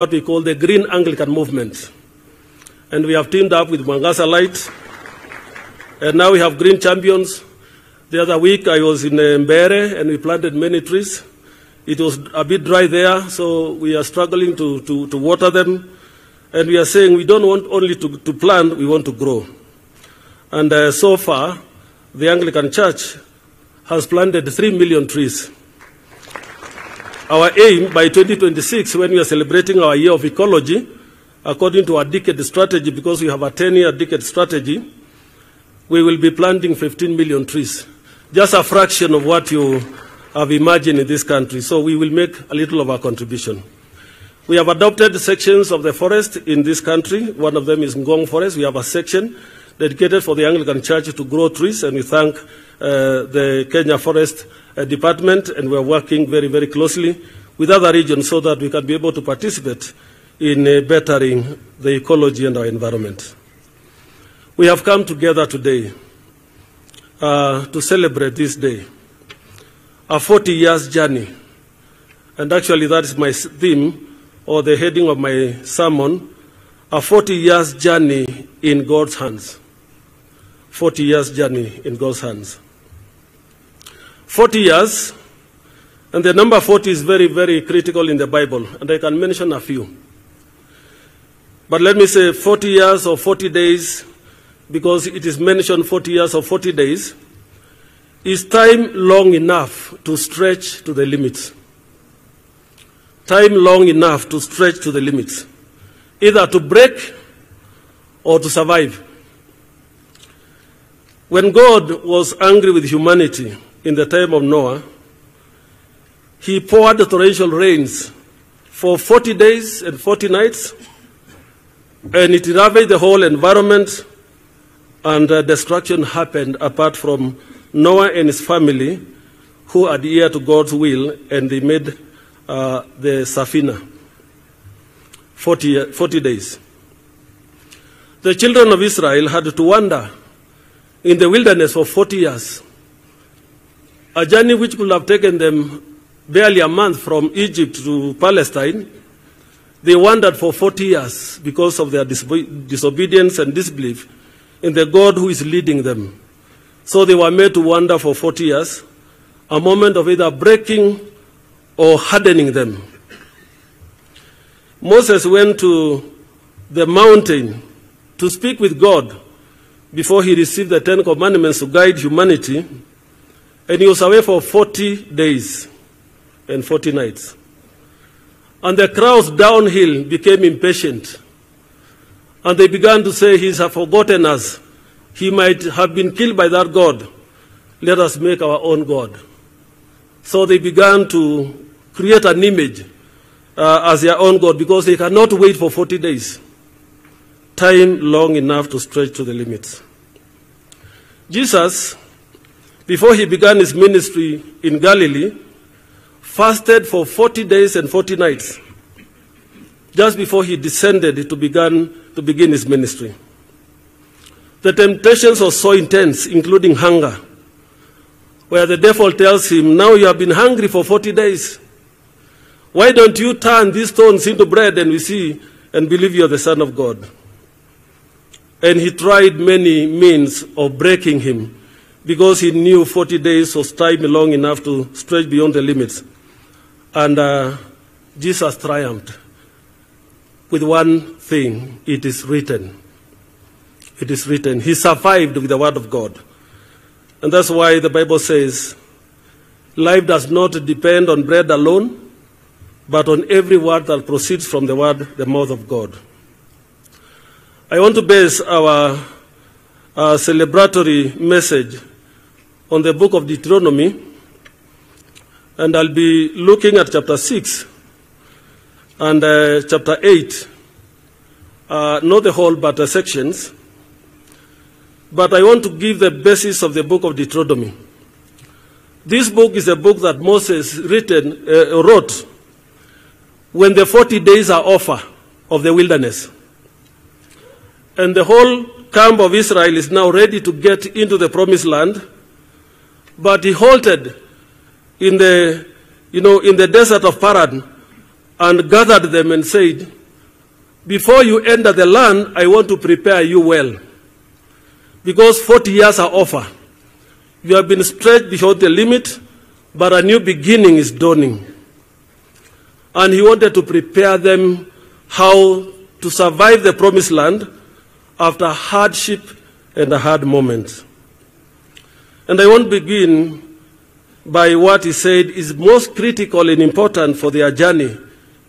what we call the Green Anglican Movement. And we have teamed up with Mangasa Light, and now we have Green Champions. The other week I was in Mbere and we planted many trees. It was a bit dry there, so we are struggling to water them. And we are saying we don't want only to plant, we want to grow. And so far, the Anglican Church has planted 3 million trees. Our aim by 2026, when we are celebrating our year of ecology, according to our decade strategy, because we have a 10-year decade strategy, we will be planting 15 million trees. Just a fraction of what you have imagined in this country. So we will make a little of our contribution. We have adopted sections of the forest in this country. One of them is Ngong Forest. We have a section dedicated for the Anglican Church to grow trees, and we thank the Kenya Forest Department, and we are working very, very closely with other regions so that we can be able to participate in bettering the ecology and our environment. We have come together today to celebrate this day, a 40 years journey. And actually that is my theme, or the heading of my sermon, a 40 years journey in God's hands. 40 years journey in God's hands. 40 years, and the number 40 is very, very critical in the Bible, and I can mention a few. But let me say 40 years or 40 days, because it is mentioned 40 years or 40 days, is time long enough to stretch to the limits. Time long enough to stretch to the limits, either to break or to survive. When God was angry with humanity in the time of Noah, he poured torrential rains for 40 days and 40 nights, and it ravaged the whole environment, and destruction happened apart from Noah and his family, who adhered to God's will, and they made the Safina. 40 days. The children of Israel had to wander in the wilderness for 40 years, a journey which could have taken them barely a month from Egypt to Palestine. They wandered for 40 years because of their disobedience and disbelief in the God who is leading them. So they were made to wander for 40 years, a moment of either breaking or hardening them. Moses went to the mountain to speak with God before he received the 10 commandments to guide humanity, and he was away for 40 days and 40 nights. And the crowds downhill became impatient, and they began to say, "He has forgotten us. He might have been killed by that God. Let us make our own God." So they began to create an image as their own God, because they cannot wait for 40 days. Time long enough to stretch to the limits. Jesus, before he began his ministry in Galilee, fasted for 40 days and 40 nights, just before he descended to begin his ministry. The temptations were so intense, including hunger, where the devil tells him, "Now you have been hungry for 40 days. Why don't you turn these stones into bread and we see and believe you are the Son of God?" And he tried many means of breaking him, because he knew 40 days was time long enough to stretch beyond the limits. And Jesus triumphed with one thing: "It is written." It is written. He survived with the word of God. And that's why the Bible says, life does not depend on bread alone, but on every word that proceeds from the word, the mouth of God. I want to base our celebratory message on the book of Deuteronomy, and I'll be looking at chapter 6 and chapter 8, not the whole, but sections. But I want to give the basis of the book of Deuteronomy. This book is a book that Moses wrote when the 40 days are over of the wilderness. And the whole camp of Israel is now ready to get into the promised land, but he halted in the desert of Paran and gathered them and said, before you enter the land, I want to prepare you well, because 40 years are over. You have been stretched beyond the limit, but a new beginning is dawning. And he wanted to prepare them how to survive the promised land after hardship and a hard moment. And I want to begin by what he said is most critical and important for their journey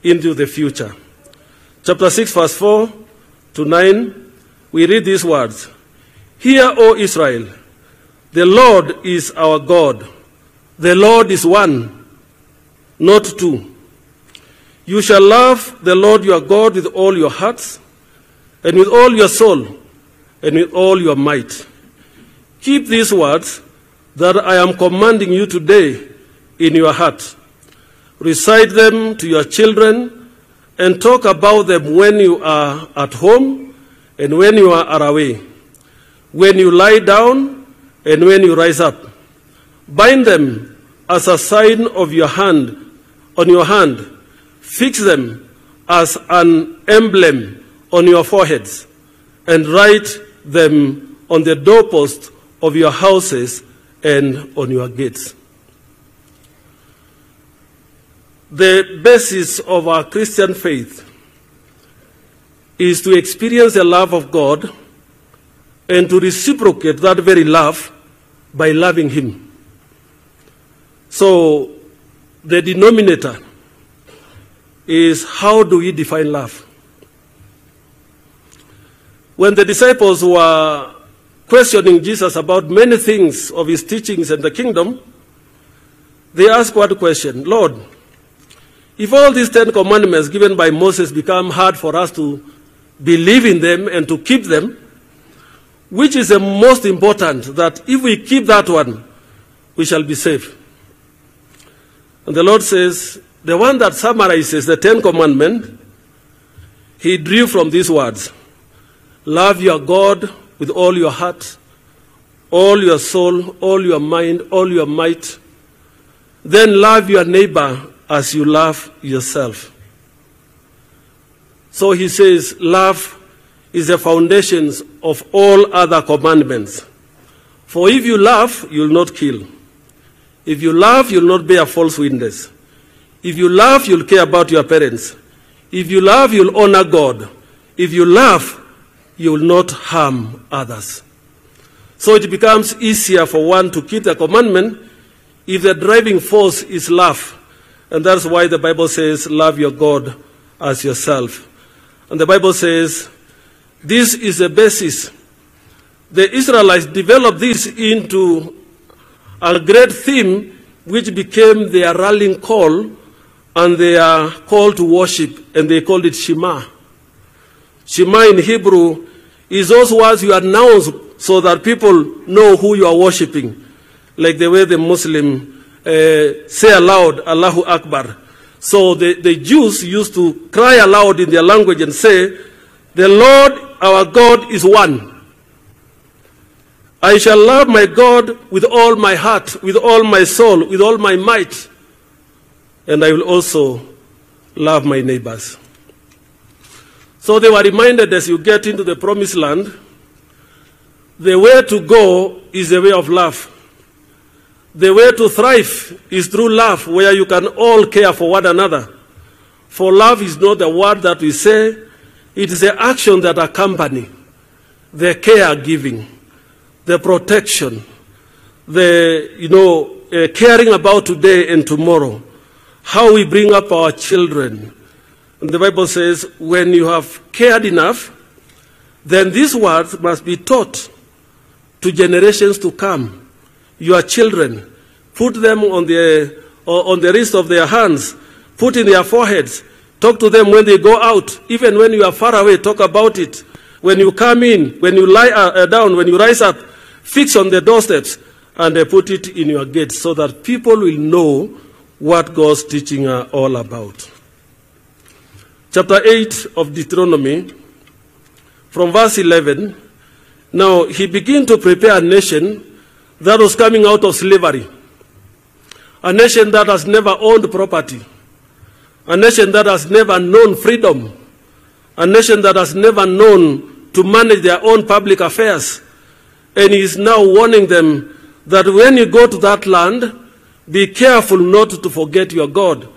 into the future. Chapter 6, verse 4 to 9, we read these words. Hear, O Israel, the Lord is our God. The Lord is one, not two. You shall love the Lord your God with all your hearts, and with all your soul, and with all your might. Keep these words that I am commanding you today in your heart. Recite them to your children, and talk about them when you are at home, and when you are away, when you lie down, and when you rise up. Bind them as a sign of your hand, on your hand. Fix them as an emblem on your foreheads, and write them on the doorposts of your houses and on your gates. The basis of our Christian faith is to experience the love of God and to reciprocate that very love by loving Him. So the denominator is, how do we define love? When the disciples were questioning Jesus about many things of his teachings and the kingdom, they asked one question: Lord, if all these 10 commandments given by Moses become hard for us to believe in them and to keep them, which is the most important, that if we keep that one, we shall be saved? And the Lord says, the one that summarizes the 10 commandments, he drew from these words: love your God with all your heart, all your soul, all your mind, all your might. Then love your neighbor as you love yourself. So he says, love is the foundation of all other commandments. For if you love, you will not kill. If you love, you will not bear false witness. If you love, you'll care about your parents. If you love, you'll honor God. If you love, you'll not harm others. So it becomes easier for one to keep the commandment if the driving force is love. And that's why the Bible says, love your God as yourself. And the Bible says, this is the basis. The Israelites developed this into a great theme which became their rallying call, and they are called to worship, and they called it Shema. Shema in Hebrew is those words you announce so that people know who you are worshiping, like the way the Muslim say aloud, Allahu Akbar. So the Jews used to cry aloud in their language and say, the Lord our God is one. I shall love my God with all my heart, with all my soul, with all my might. And I will also love my neighbors. So they were reminded, as you get into the promised land, the way to go is the way of love. The way to thrive is through love, where you can all care for one another. For love is not the word that we say, it is the action that accompanies the caregiving, the protection, the, caring about today and tomorrow, how we bring up our children. And the Bible says, when you have cared enough, then these words must be taught to generations to come. Your children, put them on the wrist of their hands, put in their foreheads, talk to them when they go out, even when you are far away, talk about it. When you come in, when you lie down, when you rise up, fix on the doorsteps and put it in your gates, so that people will know what God's teaching are all about. Chapter 8 of Deuteronomy, from verse 11, now he began to prepare a nation that was coming out of slavery, a nation that has never owned property, a nation that has never known freedom, a nation that has never known to manage their own public affairs. And he is now warning them that when you go to that land, be careful not to forget your God.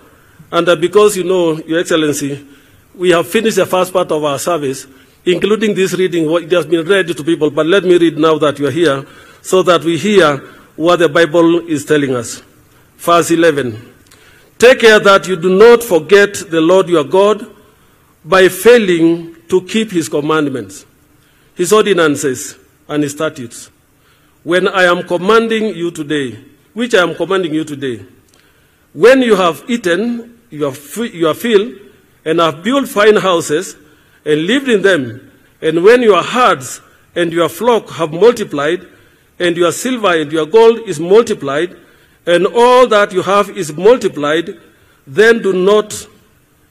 And because, you know, Your Excellency, we have finished the first part of our service, including this reading, what has been read to people, but let me read now that you are here, so that we hear what the Bible is telling us. Verse 11, take care that you do not forget the Lord your God by failing to keep his commandments, his ordinances, and his statutes. When I am commanding you today, which I am commanding you today, when you have eaten, you are filled, and have built fine houses, and lived in them, and when your herds and your flock have multiplied, and your silver and your gold is multiplied, and all that you have is multiplied, then do not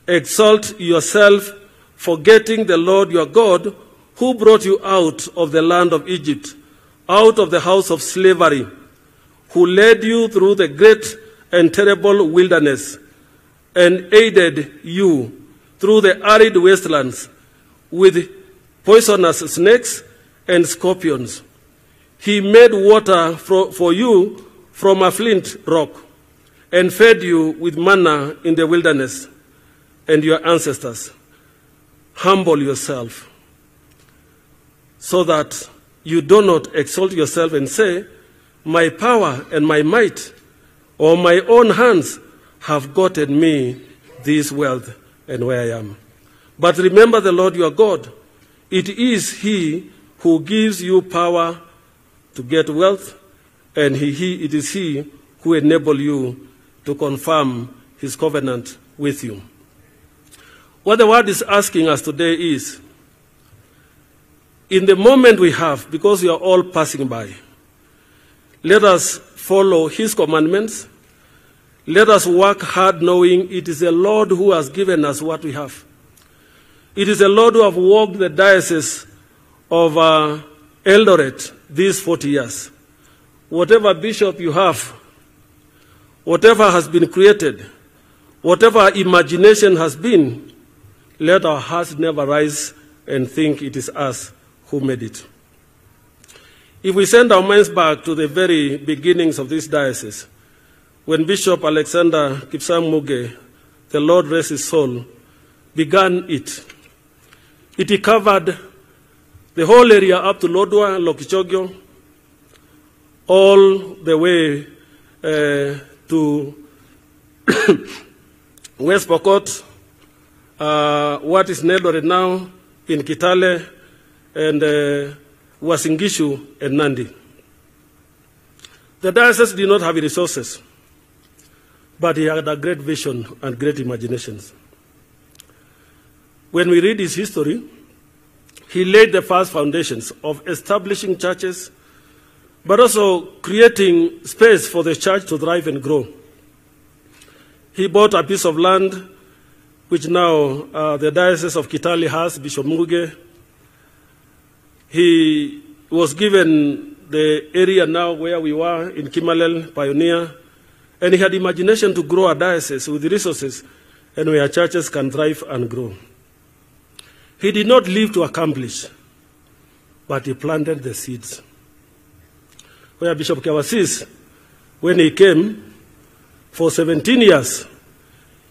exalt yourself, forgetting the Lord your God, who brought you out of the land of Egypt, out of the house of slavery, who led you through the great and terrible wilderness, and aided you through the arid wastelands with poisonous snakes and scorpions. He made water for you from a flint rock, and fed you with manna in the wilderness, and your ancestors. Humble yourself, so that you do not exalt yourself and say, my power and my might, or my own hands, have gotten me this wealth and where I am. But remember the Lord your God. It is he who gives you power to get wealth, and it is he who enables you to confirm his covenant with you. What the word is asking us today is, in the moment we have, because we are all passing by, let us follow his commandments. Let us work hard, knowing it is the Lord who has given us what we have. It is the Lord who has walked the diocese of Eldoret these 40 years. Whatever bishop you have, whatever has been created, whatever imagination has been, let our hearts never rise and think it is us who made it. If we send our minds back to the very beginnings of this diocese, when Bishop Alexander Kipsang Muge, the Lord rest his soul, began it, it covered the whole area up to Lodwar, Lokichogyo, all the way to West Pokot, what is Eldoret now, in Kitale, and Wasingishu and Nandi. The diocese did not have resources, but he had a great vision and great imaginations. When we read his history, he laid the first foundations of establishing churches, but also creating space for the church to thrive and grow. He bought a piece of land, which now the Diocese of Kitale has, Bishop Muge. He was given the area now where we were in Kimalel, Pioneer. And he had imagination to grow a diocese with resources and where churches can thrive and grow. He did not live to accomplish, but he planted the seeds. Where Bishop Kawasis, when he came, for 17 years,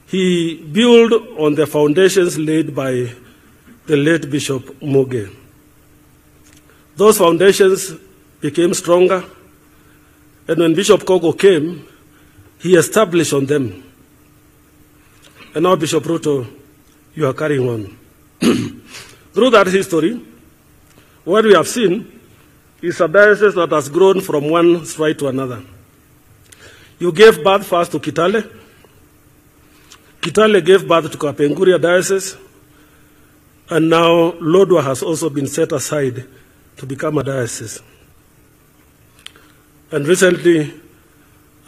he built on the foundations laid by the late Bishop Muge. Those foundations became stronger, and when Bishop Kogo came, he established on them. And now, Bishop Ruto, you are carrying on. Through that history, what we have seen is a diocese that has grown from one stride to another. You gave birth first to Kitale. Kitale gave birth to Kapenguria Diocese. And now, Lodwar has also been set aside to become a diocese. And recently,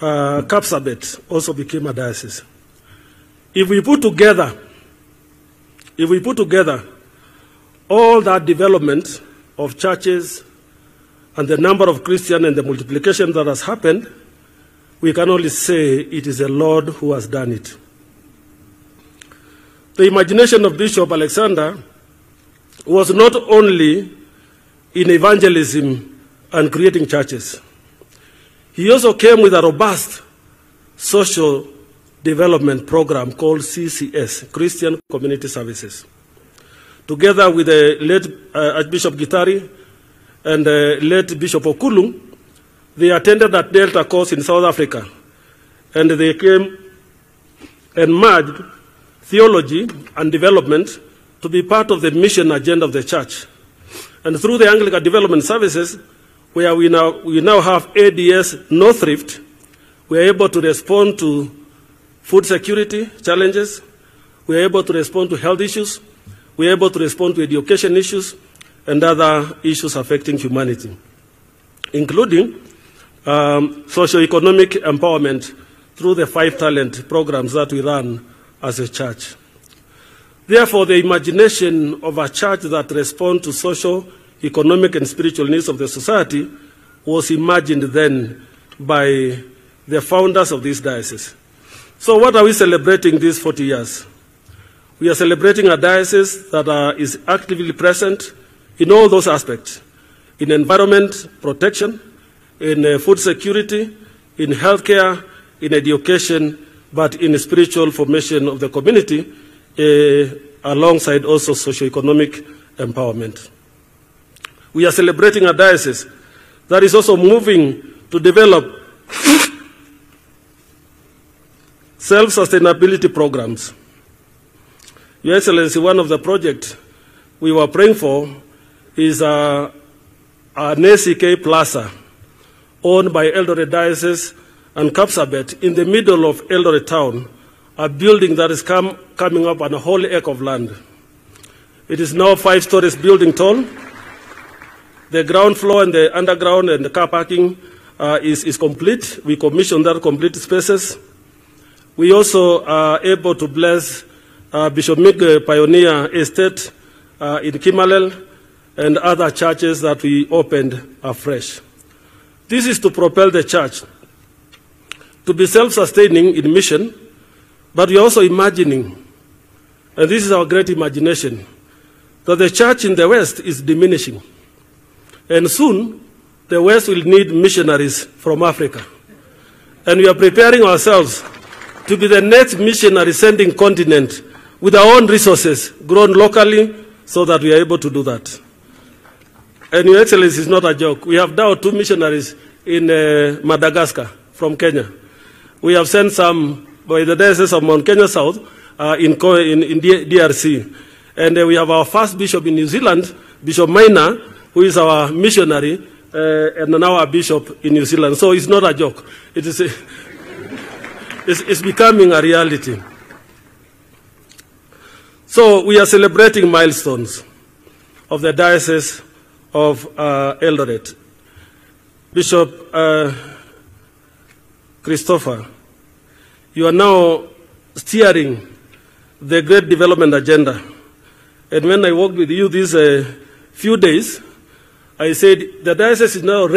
Capsabet also became a diocese. If we put together all that development of churches and the number of Christians and the multiplication that has happened, we can only say it is the Lord who has done it. The imagination of Bishop Alexander was not only in evangelism and creating churches. He also came with a robust social development program called CCS, Christian Community Services. Together with the late Archbishop Gitari and the late Bishop Okulu, they attended a Delta course in South Africa, and they came and merged theology and development to be part of the mission agenda of the church. And through the Anglican Development Services, where we now have ADS North Rift, we are able to respond to food security challenges, we are able to respond to health issues, we are able to respond to education issues and other issues affecting humanity, including socio-economic empowerment through the 5 talent programs that we run as a church. Therefore, the imagination of a church that responds to social, economic, and spiritual needs of the society was imagined then by the founders of this diocese. So what are we celebrating these 40 years? We are celebrating a diocese that is actively present in all those aspects, in environment protection, in food security, in healthcare, in education, but in spiritual formation of the community, alongside also socioeconomic empowerment. We are celebrating a diocese that is also moving to develop self-sustainability programs. Your Excellency, one of the projects we were praying for is an ACK Plaza owned by Eldoret Diocese and Capsabet in the middle of Eldoret town, a building that is coming up on a whole acre of land. It is now 5 stories building tall. The ground floor and the underground and the car parking is complete. We commissioned that complete spaces. We also are able to bless Bishop Muge Pioneer Estate in Kimalel and other churches that we opened afresh. This is to propel the church to be self-sustaining in mission, but we are also imagining, and this is our great imagination, that the church in the West is diminishing. And soon, the West will need missionaries from Africa. And we are preparing ourselves to be the next missionary-sending continent with our own resources grown locally so that we are able to do that. And Your Excellency, is not a joke. We have now 2 missionaries in Madagascar from Kenya. We have sent some by the Diocese of Mount Kenya South in DRC. And we have our first bishop in New Zealand, Bishop Maina, who is our missionary and now our bishop in New Zealand. So it's not a joke. It is it's becoming a reality. So we are celebrating milestones of the Diocese of Eldoret. Bishop Christopher, you are now steering the great development agenda. And when I worked with you these few days, I said the diocese is now ready.